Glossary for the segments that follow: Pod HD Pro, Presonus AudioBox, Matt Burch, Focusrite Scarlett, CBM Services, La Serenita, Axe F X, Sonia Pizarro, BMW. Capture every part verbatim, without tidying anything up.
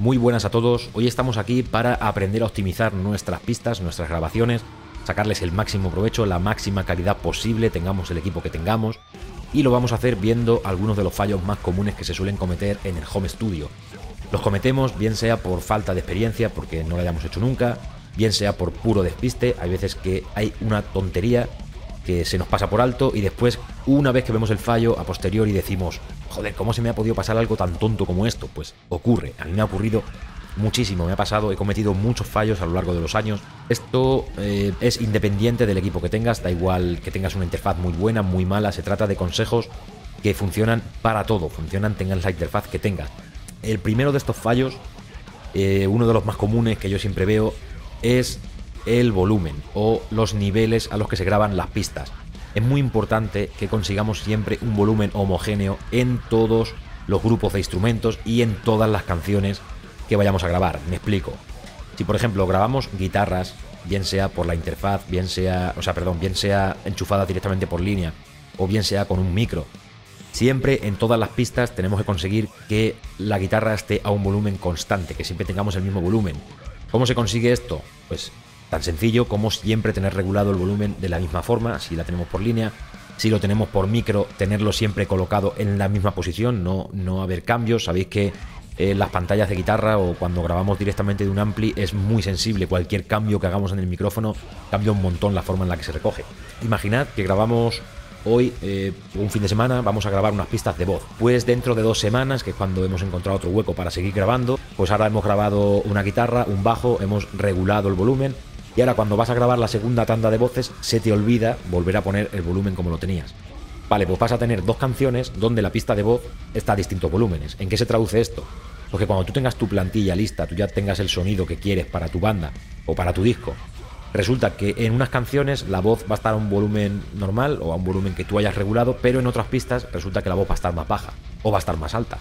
Muy buenas a todos, hoy estamos aquí para aprender a optimizar nuestras pistas, nuestras grabaciones, sacarles el máximo provecho, la máxima calidad posible, tengamos el equipo que tengamos, y lo vamos a hacer viendo algunos de los fallos más comunes que se suelen cometer en el home studio. Los cometemos bien sea por falta de experiencia, porque no lo hayamos hecho nunca, bien sea por puro despiste. Hay veces que hay una tontería que se nos pasa por alto y después, una vez que vemos el fallo a posteriori, decimos: joder, ¿cómo se me ha podido pasar algo tan tonto como esto? Pues ocurre, a mí me ha ocurrido muchísimo, me ha pasado, he cometido muchos fallos a lo largo de los años. Esto eh, es independiente del equipo que tengas, da igual que tengas una interfaz muy buena, muy mala, se trata de consejos que funcionan para todo, funcionan tengas la interfaz que tengas. El primero de estos fallos, eh, uno de los más comunes que yo siempre veo, es el volumen o los niveles a los que se graban las pistas. Es muy importante que consigamos siempre un volumen homogéneo en todos los grupos de instrumentos y en todas las canciones que vayamos a grabar. Me explico. Si por ejemplo grabamos guitarras, bien sea por la interfaz, bien sea, o sea, perdón, bien sea enchufada directamente por línea o bien sea con un micro, siempre en todas las pistas tenemos que conseguir que la guitarra esté a un volumen constante, que siempre tengamos el mismo volumen. ¿Cómo se consigue esto? Pues tan sencillo como siempre tener regulado el volumen de la misma forma, si la tenemos por línea, si lo tenemos por micro, tenerlo siempre colocado en la misma posición, no, no haber cambios. Sabéis que eh, las pantallas de guitarra o cuando grabamos directamente de un ampli es muy sensible, cualquier cambio que hagamos en el micrófono cambia un montón la forma en la que se recoge. Imaginad que grabamos hoy, eh, un fin de semana, vamos a grabar unas pistas de voz. Pues dentro de dos semanas, que es cuando hemos encontrado otro hueco para seguir grabando, pues ahora hemos grabado una guitarra, un bajo, hemos regulado el volumen. Y ahora cuando vas a grabar la segunda tanda de voces se te olvida volver a poner el volumen como lo tenías. Vale, pues vas a tener dos canciones donde la pista de voz está a distintos volúmenes. ¿En qué se traduce esto? Pues que cuando tú tengas tu plantilla lista, tú ya tengas el sonido que quieres para tu banda o para tu disco, resulta que en unas canciones la voz va a estar a un volumen normal o a un volumen que tú hayas regulado, pero en otras pistas resulta que la voz va a estar más baja o va a estar más alta.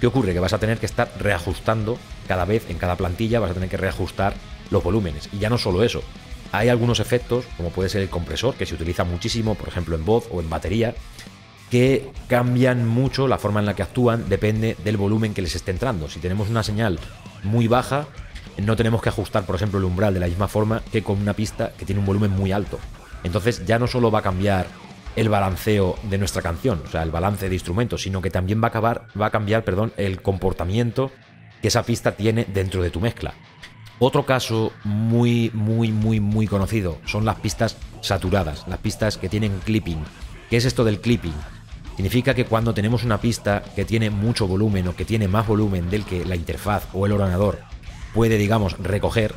¿Qué ocurre? Que vas a tener que estar reajustando cada vez, en cada plantilla vas a tener que reajustar los volúmenes. Y ya no solo eso, hay algunos efectos, como puede ser el compresor, que se utiliza muchísimo, por ejemplo en voz o en batería, que cambian mucho la forma en la que actúan, depende del volumen que les esté entrando. Si tenemos una señal muy baja, no tenemos que ajustar, por ejemplo, el umbral de la misma forma que con una pista que tiene un volumen muy alto. Entonces ya no solo va a cambiar el balanceo de nuestra canción, o sea, el balance de instrumentos, sino que también va a, acabar, va a cambiar perdón, el comportamiento que esa pista tiene dentro de tu mezcla. Otro caso muy, muy, muy, muy conocido son las pistas saturadas, las pistas que tienen clipping. ¿Qué es esto del clipping? Significa que cuando tenemos una pista que tiene mucho volumen o que tiene más volumen del que la interfaz o el ordenador puede, digamos, recoger,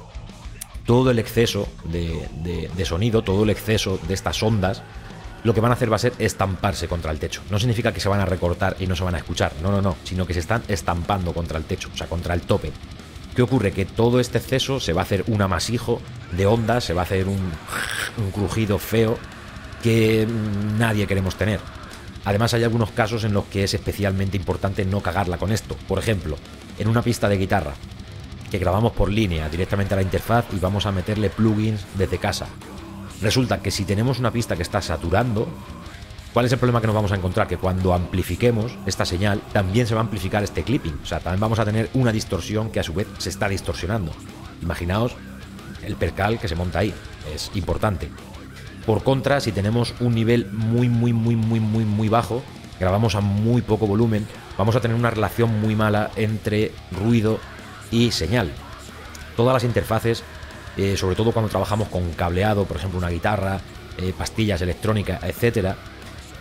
todo el exceso de, de, de sonido, todo el exceso de estas ondas, lo que van a hacer va a ser estamparse contra el techo. No significa que se van a recortar y no se van a escuchar, no, no, no, sino que se están estampando contra el techo, o sea, contra el tope. ¿Qué ocurre? Que todo este exceso se va a hacer un amasijo de ondas, se va a hacer un, un crujido feo que nadie queremos tener. Además, hay algunos casos en los que es especialmente importante no cagarla con esto. Por ejemplo, en una pista de guitarra que grabamos por línea directamente a la interfaz y vamos a meterle plugins desde casa. Resulta que si tenemos una pista que está saturando, ¿cuál es el problema que nos vamos a encontrar? Que cuando amplifiquemos esta señal también se va a amplificar este clipping. O sea, también vamos a tener una distorsión que a su vez se está distorsionando. Imaginaos el percal que se monta ahí. Es importante. Por contra, si tenemos un nivel muy, muy, muy, muy, muy, muy bajo, grabamos a muy poco volumen, vamos a tener una relación muy mala entre ruido y señal. Todas las interfaces, eh, sobre todo cuando trabajamos con cableado, por ejemplo una guitarra, eh, pastillas electrónicas, etcétera,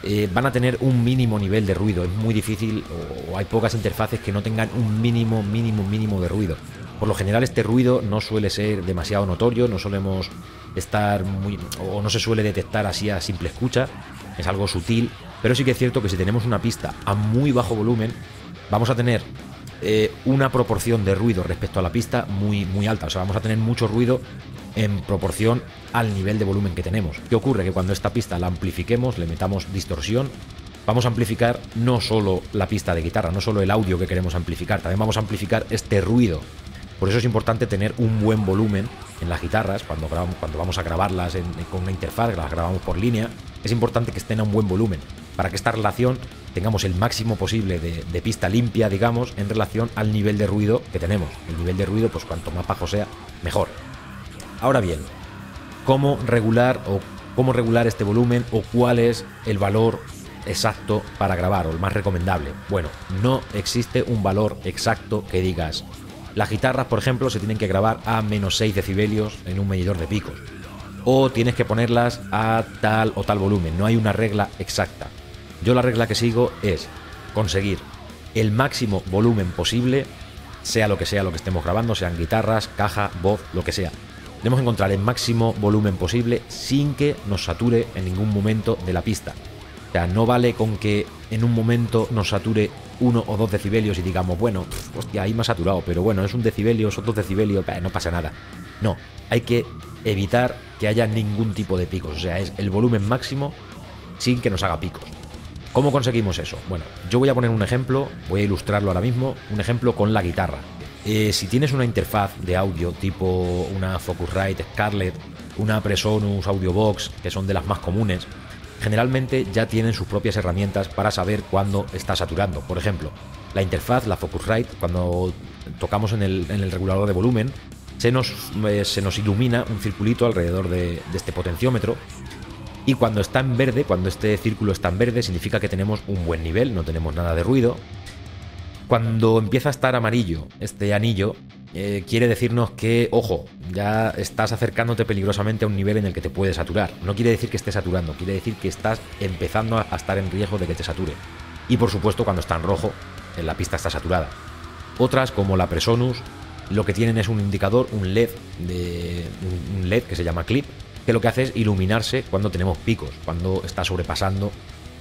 Eh, van a tener un mínimo nivel de ruido. Es muy difícil, o, o hay pocas interfaces que no tengan un mínimo, mínimo, mínimo de ruido. Por lo general este ruido no suele ser demasiado notorio, no solemos estar muy, o no se suele detectar así a simple escucha, es algo sutil, pero sí que es cierto que si tenemos una pista a muy bajo volumen, vamos a tener eh, una proporción de ruido respecto a la pista muy, muy alta, o sea, vamos a tener mucho ruido en proporción al nivel de volumen que tenemos. ¿Qué ocurre? Que cuando esta pista la amplifiquemos, le metamos distorsión, vamos a amplificar no solo la pista de guitarra, no solo el audio que queremos amplificar, también vamos a amplificar este ruido. Por eso es importante tener un buen volumen en las guitarras, cuando, grabamos, cuando vamos a grabarlas en, con una interfaz, las grabamos por línea, es importante que estén a un buen volumen, para que esta relación tengamos el máximo posible de, de pista limpia, digamos, en relación al nivel de ruido que tenemos. El nivel de ruido, pues cuanto más bajo sea, mejor. Ahora bien, ¿cómo regular o cómo regular este volumen o cuál es el valor exacto para grabar o el más recomendable? Bueno, no existe un valor exacto que digas. Las guitarras, por ejemplo, se tienen que grabar a menos seis decibelios en un medidor de picos. O tienes que ponerlas a tal o tal volumen. No hay una regla exacta. Yo la regla que sigo es conseguir el máximo volumen posible, sea lo que sea lo que estemos grabando, sean guitarras, caja, voz, lo que sea. Debemos encontrar el máximo volumen posible sin que nos sature en ningún momento de la pista. O sea, no vale con que en un momento nos sature uno o dos decibelios y digamos, bueno, pff, hostia, ahí me ha saturado, pero bueno, es un decibelio, es dos decibelios, bah, no pasa nada. No, hay que evitar que haya ningún tipo de picos, o sea, es el volumen máximo sin que nos haga picos. ¿Cómo conseguimos eso? Bueno, yo voy a poner un ejemplo, voy a ilustrarlo ahora mismo, un ejemplo con la guitarra. Eh, si tienes una interfaz de audio tipo una Focusrite Scarlett, una Presonus AudioBox, que son de las más comunes, generalmente ya tienen sus propias herramientas para saber cuándo está saturando. Por ejemplo, la interfaz, la Focusrite, cuando tocamos en el, en el regulador de volumen, se nos, eh, se nos ilumina un circulito alrededor de, de este potenciómetro, y cuando está en verde, cuando este círculo está en verde, significa que tenemos un buen nivel, no tenemos nada de ruido. Cuando empieza a estar amarillo este anillo, eh, quiere decirnos que, ojo, ya estás acercándote peligrosamente a un nivel en el que te puedes saturar. No quiere decir que estés saturando, quiere decir que estás empezando a estar en riesgo de que te sature. Y por supuesto, cuando está en rojo, en la pista está saturada. Otras, como la Presonus, lo que tienen es un indicador, un LED, de, un LED que se llama clip, que lo que hace es iluminarse cuando tenemos picos, cuando está sobrepasando,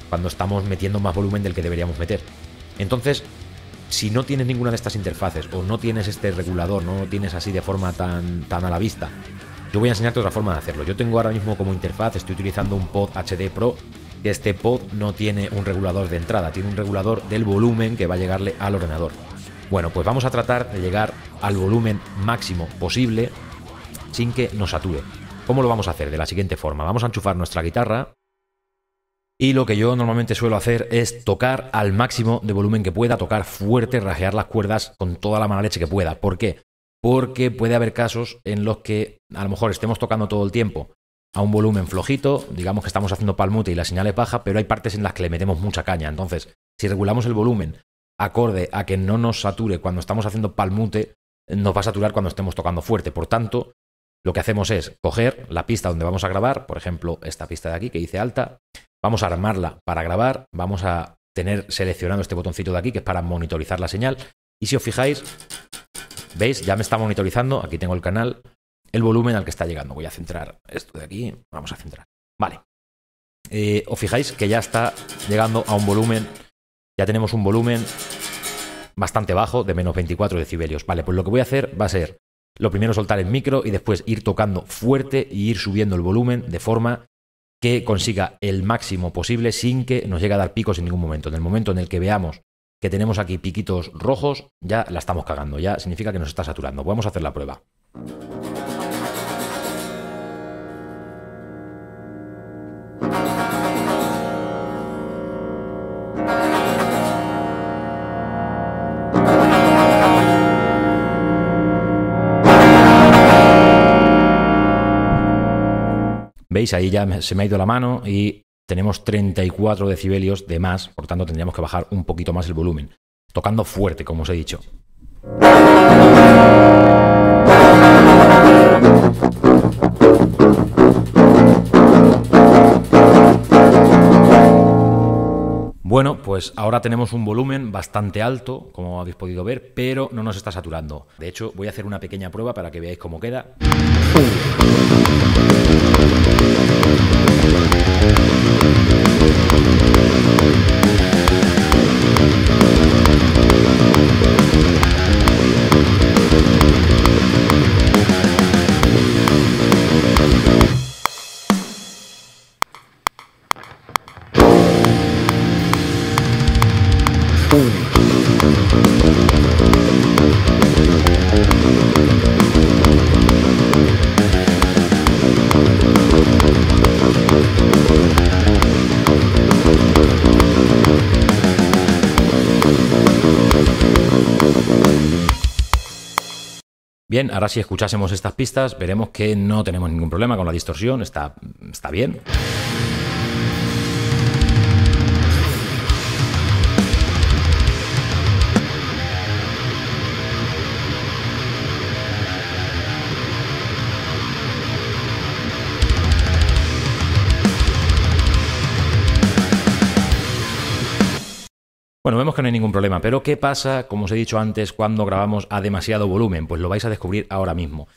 cuando estamos metiendo más volumen del que deberíamos meter. Entonces, si no tienes ninguna de estas interfaces o no tienes este regulador, no lo tienes así de forma tan, tan a la vista, yo voy a enseñarte otra forma de hacerlo. Yo tengo ahora mismo como interfaz, estoy utilizando un Pod H D Pro, que este Pod no tiene un regulador de entrada, tiene un regulador del volumen que va a llegarle al ordenador. Bueno, pues vamos a tratar de llegar al volumen máximo posible sin que nos sature. ¿Cómo lo vamos a hacer? De la siguiente forma. Vamos a enchufar nuestra guitarra y lo que yo normalmente suelo hacer es tocar al máximo de volumen que pueda, tocar fuerte, rajear las cuerdas con toda la mala leche que pueda. ¿Por qué? Porque puede haber casos en los que a lo mejor estemos tocando todo el tiempo a un volumen flojito, digamos que estamos haciendo palmute y la señal es baja, pero hay partes en las que le metemos mucha caña. Entonces, si regulamos el volumen acorde a que no nos sature cuando estamos haciendo palmute, nos va a saturar cuando estemos tocando fuerte. Por tanto, lo que hacemos es coger la pista donde vamos a grabar, por ejemplo, esta pista de aquí que dice alta, vamos a armarla para grabar, vamos a tener seleccionado este botoncito de aquí que es para monitorizar la señal, y si os fijáis, veis, ya me está monitorizando, aquí tengo el canal, el volumen al que está llegando. Voy a centrar esto de aquí, vamos a centrar, vale. Eh, os fijáis que ya está llegando a un volumen, ya tenemos un volumen bastante bajo de menos veinticuatro decibelios, vale, pues lo que voy a hacer va a ser lo primero soltar el micro y después ir tocando fuerte y ir subiendo el volumen de forma que consiga el máximo posible sin que nos llegue a dar picos en ningún momento. En el momento en el que veamos que tenemos aquí piquitos rojos, ya la estamos cagando, ya significa que nos está saturando. Vamos a hacer la prueba. ¿Veis? Ahí ya se me ha ido la mano y tenemos treinta y cuatro decibelios de más, por tanto tendríamos que bajar un poquito más el volumen, tocando fuerte, como os he dicho. Bueno, pues ahora tenemos un volumen bastante alto, como habéis podido ver, pero no nos está saturando. De hecho, voy a hacer una pequeña prueba para que veáis cómo queda. We'll be right back. Bien, ahora si escuchásemos estas pistas, veremos que no tenemos ningún problema con la distorsión, está, está bien. Bueno, vemos que no hay ningún problema, pero ¿qué pasa, como os he dicho antes, cuando grabamos a demasiado volumen? Pues lo vais a descubrir ahora mismo.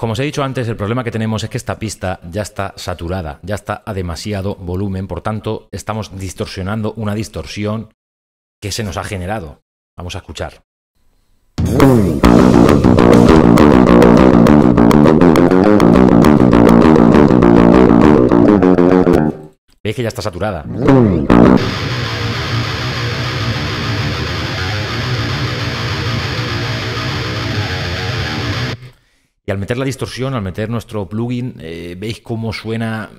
Como os he dicho antes, el problema que tenemos es que esta pista ya está saturada, ya está a demasiado volumen, por tanto estamos distorsionando una distorsión que se nos ha generado. Vamos a escuchar. ¿Veis que ya está saturada? Y al meter la distorsión, al meter nuestro plugin, eh, veis cómo suena,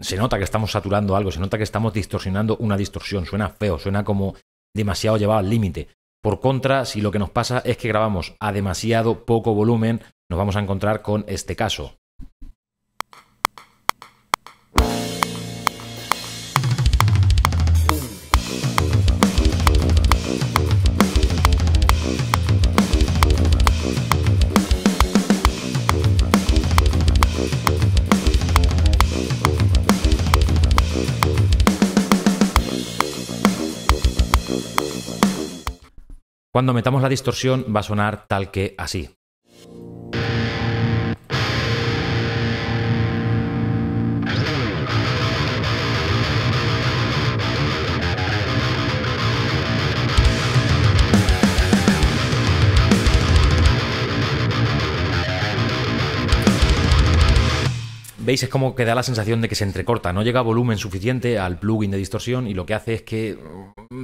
se nota que estamos saturando algo, se nota que estamos distorsionando una distorsión, suena feo, suena como demasiado llevado al límite. Por contra, si lo que nos pasa es que grabamos a demasiado poco volumen, nos vamos a encontrar con este caso. Cuando metamos la distorsión va a sonar tal que así. Veis, es como que da la sensación de que se entrecorta, no llega volumen suficiente al plugin de distorsión y lo que hace es que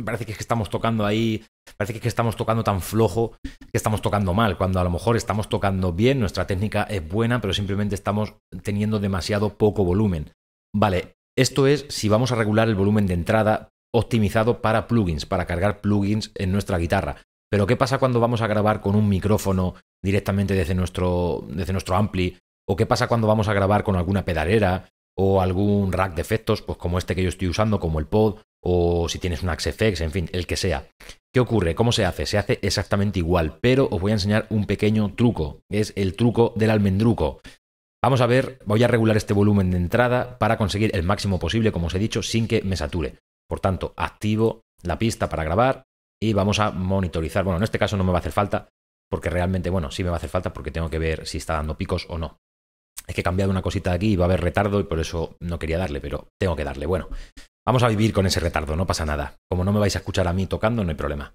parece que, es que estamos tocando ahí, parece que, es que estamos tocando tan flojo que estamos tocando mal, cuando a lo mejor estamos tocando bien, nuestra técnica es buena, pero simplemente estamos teniendo demasiado poco volumen. Vale, esto es si vamos a regular el volumen de entrada optimizado para plugins, para cargar plugins en nuestra guitarra. Pero ¿qué pasa cuando vamos a grabar con un micrófono directamente desde nuestro, desde nuestro ampli? ¿O qué pasa cuando vamos a grabar con alguna pedalera o algún rack de efectos, pues como este que yo estoy usando, como el Pod, o si tienes un Axe F X, en fin, el que sea? ¿Qué ocurre? ¿Cómo se hace? Se hace exactamente igual, pero os voy a enseñar un pequeño truco, que es el truco del almendruco. Vamos a ver, voy a regular este volumen de entrada para conseguir el máximo posible, como os he dicho, sin que me sature. Por tanto, activo la pista para grabar y vamos a monitorizar. Bueno, en este caso no me va a hacer falta, porque realmente, bueno, sí me va a hacer falta porque tengo que ver si está dando picos o no. Es que he cambiado una cosita aquí y va a haber retardo y por eso no quería darle, pero tengo que darle. Bueno, vamos a vivir con ese retardo, no pasa nada. Como no me vais a escuchar a mí tocando, no hay problema.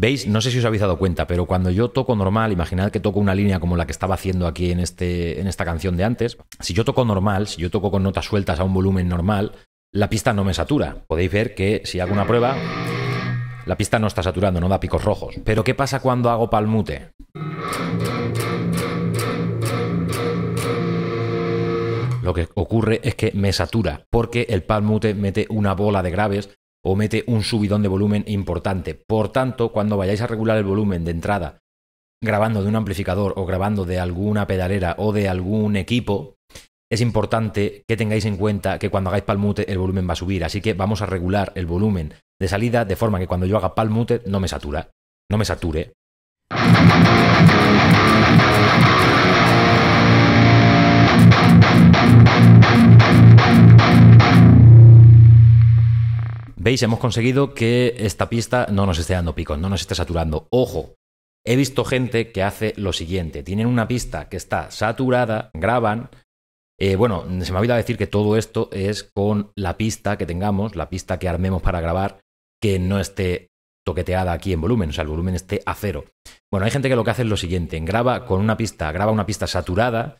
¿Veis? No sé si os habéis dado cuenta, pero cuando yo toco normal, imaginad que toco una línea como la que estaba haciendo aquí en, este, en esta canción de antes. Si yo toco normal, si yo toco con notas sueltas a un volumen normal, la pista no me satura. Podéis ver que si hago una prueba, la pista no está saturando, no da picos rojos. Pero ¿qué pasa cuando hago palmute? Lo que ocurre es que me satura, porque el palmute mete una bola de graves o mete un subidón de volumen importante. Por tanto, cuando vayáis a regular el volumen de entrada grabando de un amplificador o grabando de alguna pedalera o de algún equipo, es importante que tengáis en cuenta que cuando hagáis palmute el volumen va a subir. Así que vamos a regular el volumen de salida de forma que cuando yo haga palmute no me satura, no me sature. ¿Veis? Hemos conseguido que esta pista no nos esté dando picos, no nos esté saturando. ¡Ojo! He visto gente que hace lo siguiente. Tienen una pista que está saturada, graban. Eh, bueno, se me ha olvidado decir que todo esto es con la pista que tengamos, la pista que armemos para grabar, que no esté toqueteada aquí en volumen, o sea, el volumen esté a cero. Bueno, hay gente que lo que hace es lo siguiente, graba con una pista, graba una pista saturada.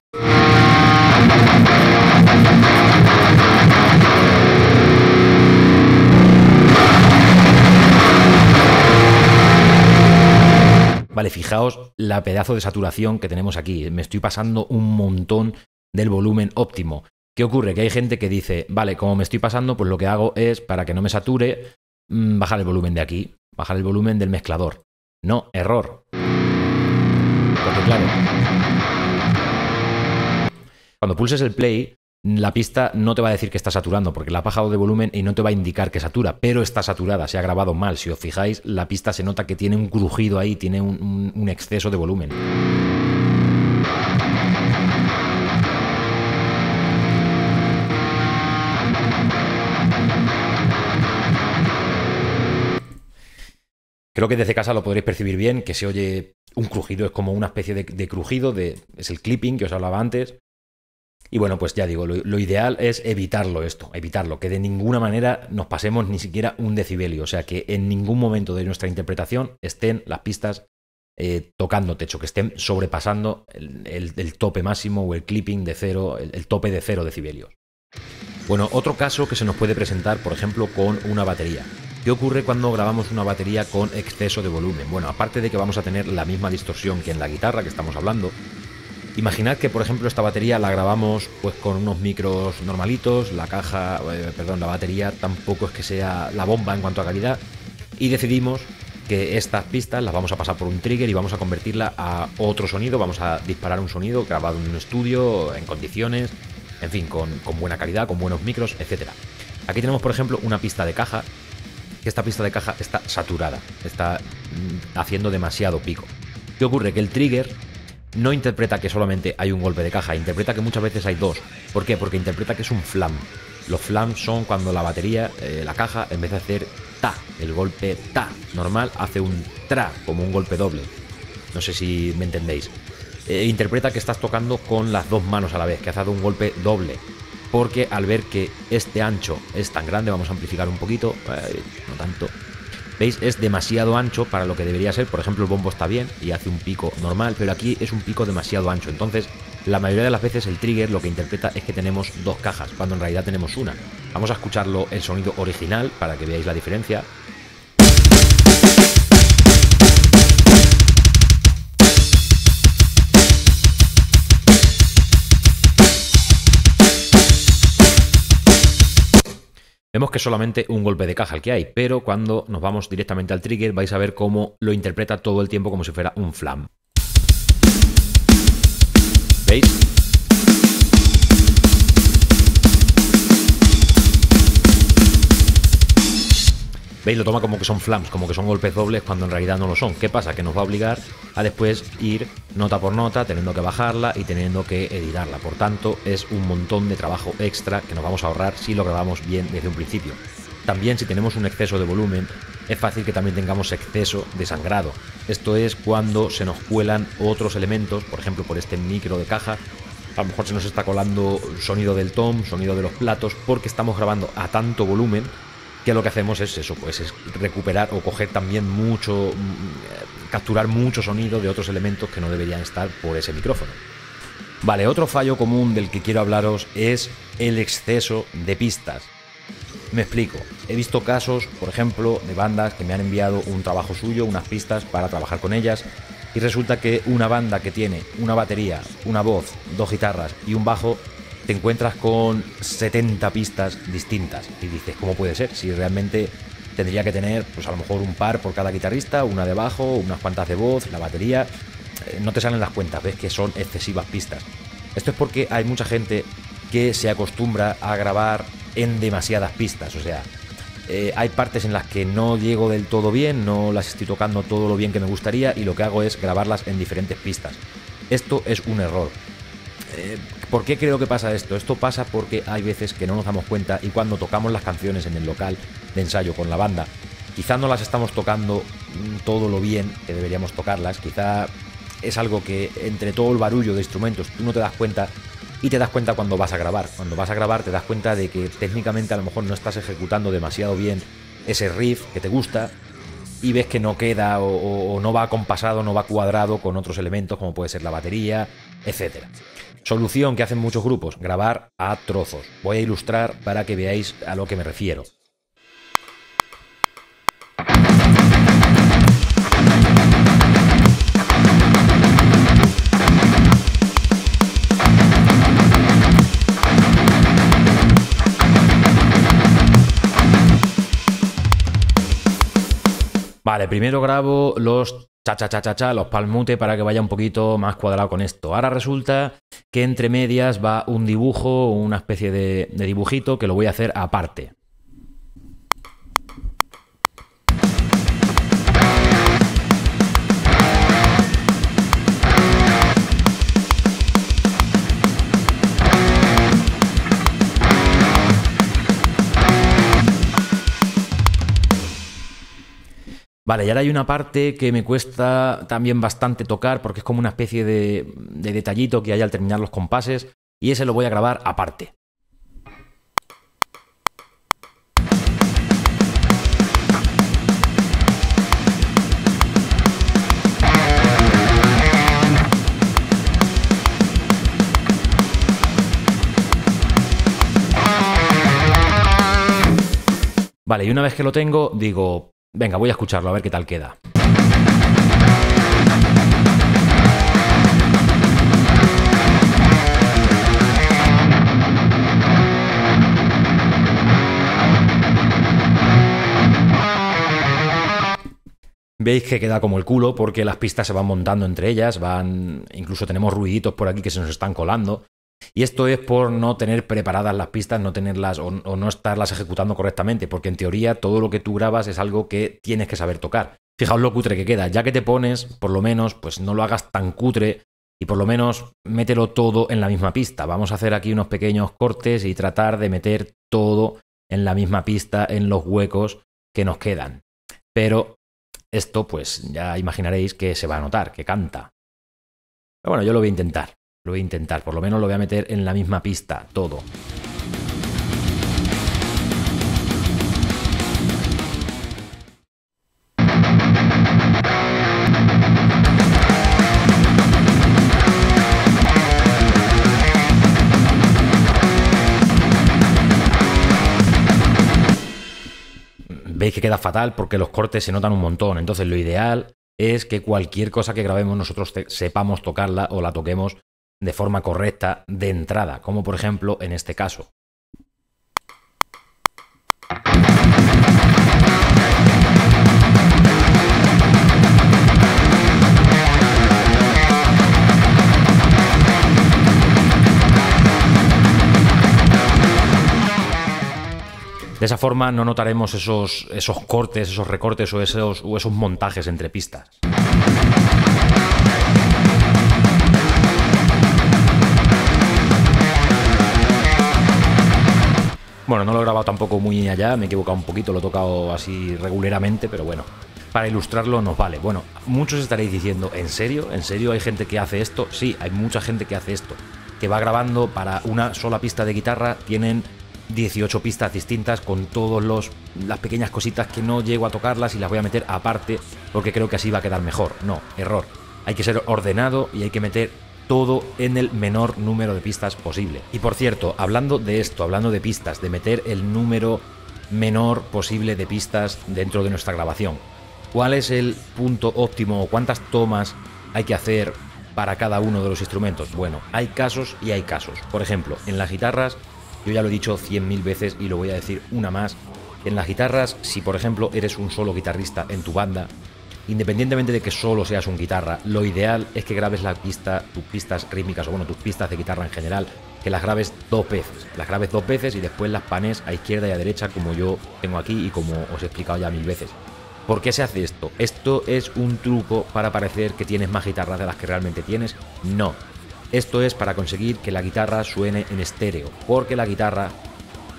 Vale, fijaos la pedazo de saturación que tenemos aquí, me estoy pasando un montón del volumen óptimo. ¿Qué ocurre? Que hay gente que dice, vale, como me estoy pasando, pues lo que hago es, para que no me sature, bajar el volumen de aquí, bajar el volumen del mezclador. No, error. Porque claro, cuando pulses el play, la pista no te va a decir que está saturando, porque la ha bajado de volumen y no te va a indicar que satura, pero está saturada, se ha grabado mal. Si os fijáis, la pista se nota que tiene un crujido ahí, tiene un, un, un exceso de volumen. Creo que desde casa lo podréis percibir bien, que se oye un crujido, es como una especie de, de crujido, de, es el clipping que os hablaba antes. Y bueno, pues ya digo, lo, lo ideal es evitarlo esto, evitarlo, que de ninguna manera nos pasemos ni siquiera un decibelio, o sea, que en ningún momento de nuestra interpretación estén las pistas eh, tocando techo, que estén sobrepasando el, el, el tope máximo o el clipping de cero, el, el tope de cero decibelios. Bueno, otro caso que se nos puede presentar, por ejemplo, con una batería. ¿Qué ocurre cuando grabamos una batería con exceso de volumen? Bueno, aparte de que vamos a tener la misma distorsión que en la guitarra que estamos hablando, imaginad que, por ejemplo, esta batería la grabamos pues con unos micros normalitos, la caja, eh, perdón, la batería tampoco es que sea la bomba en cuanto a calidad, y decidimos que estas pistas las vamos a pasar por un trigger y vamos a convertirla a otro sonido, vamos a disparar un sonido grabado en un estudio, en condiciones, en fin, con, con buena calidad, con buenos micros, etcétera. Aquí tenemos, por ejemplo, una pista de caja, que esta pista de caja está saturada, está haciendo demasiado pico. ¿Qué ocurre? Que el trigger no interpreta que solamente hay un golpe de caja, interpreta que muchas veces hay dos. ¿Por qué? Porque interpreta que es un flam. Los flams son cuando la batería, eh, la caja, en vez de hacer ta, el golpe ta normal, hace un tra, como un golpe doble. No sé si me entendéis. Eh, interpreta que estás tocando con las dos manos a la vez, que has dado un golpe doble. Porque al ver que este ancho es tan grande, vamos a amplificar un poquito, eh, no tanto. ¿Veis? Es demasiado ancho para lo que debería ser. Por ejemplo, el bombo está bien y hace un pico normal, pero aquí es un pico demasiado ancho. Entonces, la mayoría de las veces el trigger lo que interpreta es que tenemos dos cajas, cuando en realidad tenemos una. Vamos a escucharlo el sonido original para que veáis la diferencia. Vemos que es solamente un golpe de caja el que hay, pero cuando nos vamos directamente al trigger vais a ver cómo lo interpreta todo el tiempo como si fuera un flam. ¿Veis? ¿Veis? Lo toma como que son flams, como que son golpes dobles cuando en realidad no lo son. ¿Qué pasa? Que nos va a obligar a después ir nota por nota, teniendo que bajarla y teniendo que editarla. Por tanto, es un montón de trabajo extra que nos vamos a ahorrar si lo grabamos bien desde un principio. También si tenemos un exceso de volumen, es fácil que también tengamos exceso de sangrado. Esto es cuando se nos cuelan otros elementos, por ejemplo por este micro de caja. A lo mejor se nos está colando sonido del tom, sonido de los platos, porque estamos grabando a tanto volumen que lo que hacemos es eso, pues es recuperar o coger también mucho, capturar mucho sonido de otros elementos que no deberían estar por ese micrófono. Vale, otro fallo común del que quiero hablaros es el exceso de pistas. Me explico, he visto casos, por ejemplo, de bandas que me han enviado un trabajo suyo, unas pistas para trabajar con ellas, y resulta que una banda que tiene una batería, una voz, dos guitarras y un bajo, te encuentras con setenta pistas distintas y dices, ¿cómo puede ser? Si realmente tendría que tener, pues a lo mejor un par por cada guitarrista, una de bajo, unas cuantas de voz, la batería, eh, no te salen las cuentas, ves que son excesivas pistas. Esto es porque hay mucha gente que se acostumbra a grabar en demasiadas pistas, o sea, eh, hay partes en las que no llego del todo bien, no las estoy tocando todo lo bien que me gustaría y lo que hago es grabarlas en diferentes pistas. Esto es un error. Eh, ¿Por qué creo que pasa esto? Esto pasa porque hay veces que no nos damos cuenta y cuando tocamos las canciones en el local de ensayo con la banda, quizá no las estamos tocando todo lo bien que deberíamos tocarlas, quizá es algo que entre todo el barullo de instrumentos tú no te das cuenta y te das cuenta cuando vas a grabar. Cuando vas a grabar te das cuenta de que técnicamente a lo mejor no estás ejecutando demasiado bien ese riff que te gusta y ves que no queda o, o, o no va acompasado, no va cuadrado con otros elementos como puede ser la batería, etcétera. Solución que hacen muchos grupos, grabar a trozos. Voy a ilustrar para que veáis a lo que me refiero. Vale, primero grabo los cha cha cha cha cha, los palmute para que vaya un poquito más cuadrado con esto. Ahora resulta que entre medias va un dibujo, una especie de, de dibujito que lo voy a hacer aparte. Vale, y ahora hay una parte que me cuesta también bastante tocar porque es como una especie de, de detallito que hay al terminar los compases y ese lo voy a grabar aparte. Vale, y una vez que lo tengo, digo... Venga, voy a escucharlo, a ver qué tal queda. Veis que queda como el culo porque las pistas se van montando entre ellas, van, incluso tenemos ruiditos por aquí que se nos están colando. Y esto es por no tener preparadas las pistas, no tenerlas o, o no estarlas ejecutando correctamente, porque en teoría todo lo que tú grabas es algo que tienes que saber tocar. Fijaos lo cutre que queda, ya que te pones, por lo menos, pues no lo hagas tan cutre y por lo menos mételo todo en la misma pista. Vamos a hacer aquí unos pequeños cortes y tratar de meter todo en la misma pista, en los huecos que nos quedan. Pero esto, pues ya imaginaréis que se va a notar, que canta. Pero bueno, yo lo voy a intentar. Lo voy a intentar, por lo menos lo voy a meter en la misma pista, todo. Veis que queda fatal porque los cortes se notan un montón, entonces lo ideal es que cualquier cosa que grabemos nosotros sepamos tocarla o la toquemos de forma correcta de entrada, como por ejemplo en este caso. De esa forma no notaremos esos, esos cortes, esos recortes o esos, o esos montajes entre pistas. Bueno, no lo he grabado tampoco muy allá, me he equivocado un poquito, lo he tocado así regularmente, pero bueno, para ilustrarlo nos vale. Bueno, muchos estaréis diciendo, ¿en serio? ¿En serio hay gente que hace esto? Sí, hay mucha gente que hace esto, que va grabando para una sola pista de guitarra, tienen dieciocho pistas distintas con todas las pequeñas cositas que no llego a tocarlas y las voy a meter aparte porque creo que así va a quedar mejor. No, error. Hay que ser ordenado y hay que meter todo en el menor número de pistas posible. Y por cierto, hablando de esto, hablando de pistas, de meter el número menor posible de pistas dentro de nuestra grabación, ¿cuál es el punto óptimo o cuántas tomas hay que hacer para cada uno de los instrumentos? Bueno, hay casos y hay casos. Por ejemplo, en las guitarras, yo ya lo he dicho cien mil veces y lo voy a decir una más, en las guitarras, si por ejemplo eres un solo guitarrista en tu banda, independientemente de que solo seas un guitarra, lo ideal es que grabes la pista, tus pistas rítmicas o bueno, tus pistas de guitarra en general, que las grabes dos veces, las grabes dos veces y después las panes a izquierda y a derecha como yo tengo aquí y como os he explicado ya mil veces. ¿Por qué se hace esto? ¿Esto es un truco para parecer que tienes más guitarras de las que realmente tienes? No, esto es para conseguir que la guitarra suene en estéreo, porque la guitarra,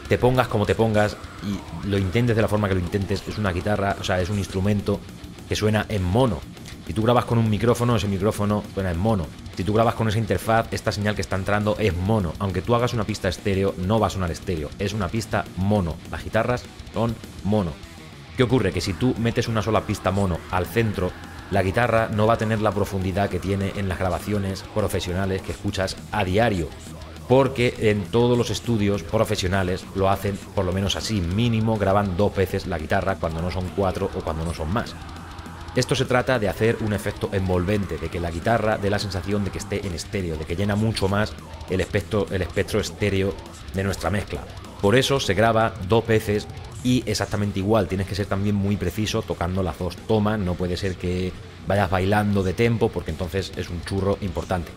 te pongas como te pongas y lo intentes de la forma que lo intentes, es una guitarra, o sea, es un instrumento que suena en mono. Si tú grabas con un micrófono, ese micrófono suena en mono. Si tú grabas con esa interfaz, esta señal que está entrando es mono. Aunque tú hagas una pista estéreo, no va a sonar estéreo. Es una pista mono. Las guitarras son mono. ¿Qué ocurre? Que si tú metes una sola pista mono al centro, la guitarra no va a tener la profundidad que tiene en las grabaciones profesionales que escuchas a diario, porque en todos los estudios profesionales lo hacen por lo menos así, mínimo graban dos veces la guitarra cuando no son cuatro o cuando no son más. Esto se trata de hacer un efecto envolvente, de que la guitarra dé la sensación de que esté en estéreo, de que llena mucho más el espectro, el espectro estéreo de nuestra mezcla. Por eso se graba dos veces y exactamente igual, tienes que ser también muy preciso tocando las dos tomas, no puede ser que vayas bailando de tempo porque entonces es un churro importante.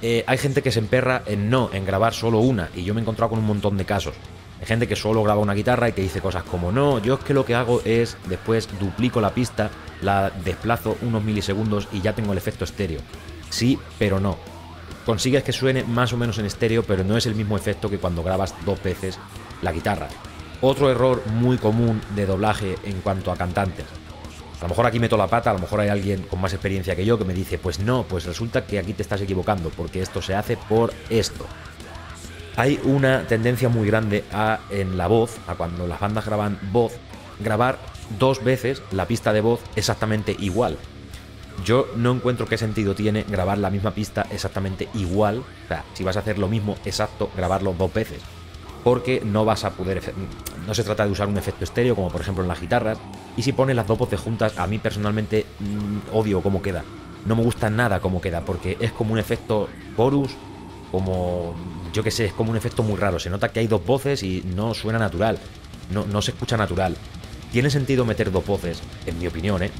Eh, hay gente que se emperra en no, en grabar solo una, y yo me he encontrado con un montón de casos. Hay gente que solo graba una guitarra y te dice cosas como no, yo es que lo que hago es después duplico la pista, la desplazo unos milisegundos y ya tengo el efecto estéreo. Sí, pero no. Consigues que suene más o menos en estéreo, pero no es el mismo efecto que cuando grabas dos veces la guitarra. Otro error muy común de doblaje en cuanto a cantantes. A lo mejor aquí meto la pata, a lo mejor hay alguien con más experiencia que yo que me dice pues no, pues resulta que aquí te estás equivocando porque esto se hace por esto. Hay una tendencia muy grande a, en la voz, a cuando las bandas graban voz, grabar dos veces la pista de voz exactamente igual. Yo no encuentro qué sentido tiene grabar la misma pista exactamente igual, o sea, si vas a hacer lo mismo exacto, grabarlo dos veces, porque no vas a poder, no se trata de usar un efecto estéreo como por ejemplo en las guitarras, y si pones las dos voces juntas, a mí personalmente mmm, odio cómo queda, no me gusta nada cómo queda, porque es como un efecto chorus, como... yo qué sé, es como un efecto muy raro, se nota que hay dos voces y no suena natural, no, no se escucha natural. Tiene sentido meter dos voces, en mi opinión, ¿eh?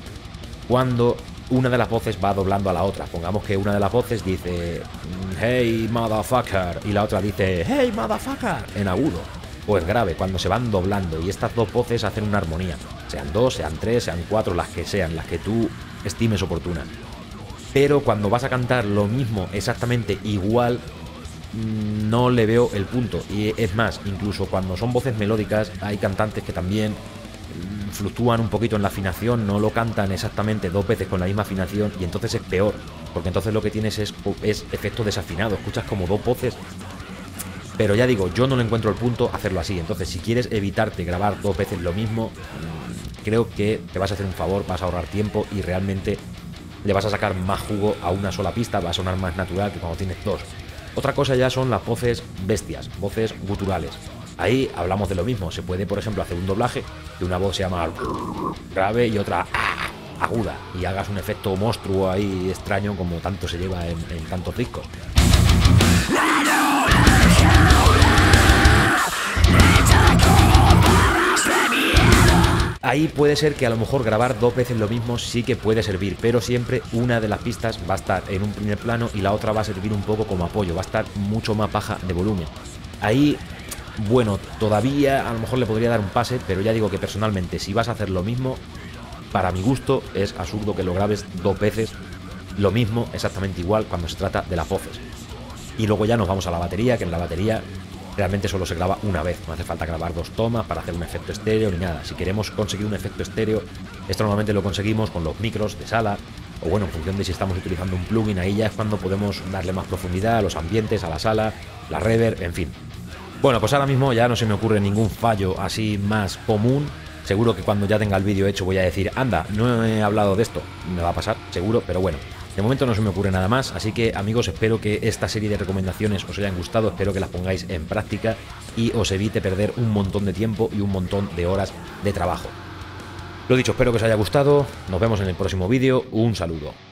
Cuando una de las voces va doblando a la otra, pongamos que una de las voces dice hey motherfucker y la otra dice hey motherfucker en agudo o en grave, cuando se van doblando y estas dos voces hacen una armonía, sean dos, sean tres, sean cuatro, las que sean, las que tú estimes oportunas. Pero cuando vas a cantar lo mismo, exactamente igual, no le veo el punto. Y es más, incluso cuando son voces melódicas hay cantantes que también fluctúan un poquito en la afinación, no lo cantan exactamente dos veces con la misma afinación y entonces es peor, porque entonces lo que tienes es, es efecto desafinado, escuchas como dos voces. Pero ya digo, yo no le encuentro el punto hacerlo así. Entonces si quieres evitarte grabar dos veces lo mismo, creo que te vas a hacer un favor, vas a ahorrar tiempo y realmente le vas a sacar más jugo a una sola pista, va a sonar más natural que cuando tienes dos. Otra cosa ya son las voces bestias, voces guturales. Ahí hablamos de lo mismo, se puede por ejemplo hacer un doblaje de una voz se llama grave y otra aguda y hagas un efecto monstruo ahí extraño como tanto se lleva en, en tantos discos. Ahí puede ser que a lo mejor grabar dos veces lo mismo sí que puede servir, pero siempre una de las pistas va a estar en un primer plano y la otra va a servir un poco como apoyo, va a estar mucho más baja de volumen. Ahí, bueno, todavía a lo mejor le podría dar un pase, pero ya digo que personalmente si vas a hacer lo mismo, para mi gusto es absurdo que lo grabes dos veces lo mismo, exactamente igual cuando se trata de las voces. Y luego ya nos vamos a la batería, que en la batería... realmente solo se graba una vez, no hace falta grabar dos tomas para hacer un efecto estéreo ni nada. Si queremos conseguir un efecto estéreo, esto normalmente lo conseguimos con los micros de sala, o bueno, en función de si estamos utilizando un plugin, ahí ya es cuando podemos darle más profundidad a los ambientes, a la sala, la reverb, en fin. Bueno, pues ahora mismo ya no se me ocurre ningún fallo así más común. Seguro que cuando ya tenga el vídeo hecho voy a decir, anda, no he hablado de esto, me va a pasar, seguro, pero bueno. De momento no se me ocurre nada más, así que amigos, espero que esta serie de recomendaciones os hayan gustado, espero que las pongáis en práctica y os evite perder un montón de tiempo y un montón de horas de trabajo. Lo dicho, espero que os haya gustado, nos vemos en el próximo vídeo, un saludo.